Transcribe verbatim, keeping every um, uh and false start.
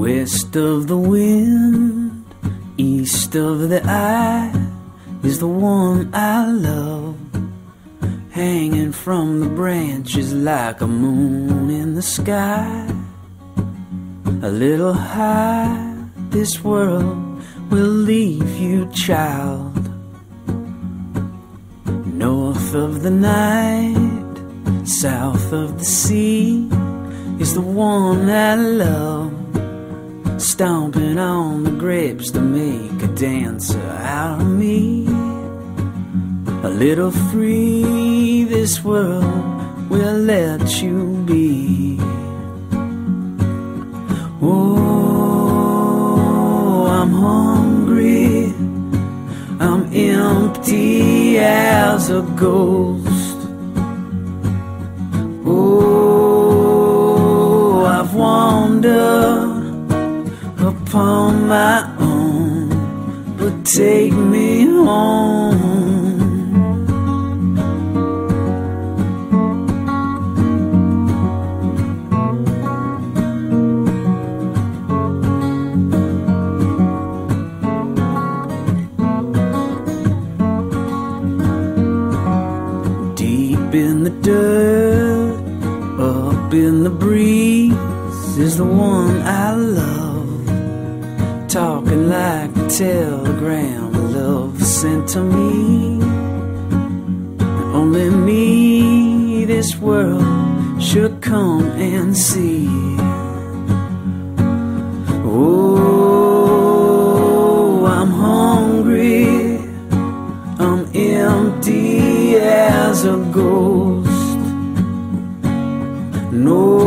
West of the wind, east of the eye, is the one I love. Hanging from the branches like a moon in the sky. A little high, this world will leave you, child. North of the night, south of the sea, is the one I love. Stomping on the grapes to make a dancer out of me. A little free, this world will let you be. Oh, I'm hungry, I'm empty as a ghost. Oh, I've wandered upon my own, but take me home. In the dirt, up in the breeze, is the one I love. Talking like a telegram, a love sent to me. Only me, this world should come and see. Oh, I'm hungry, I'm empty as a ghost. No.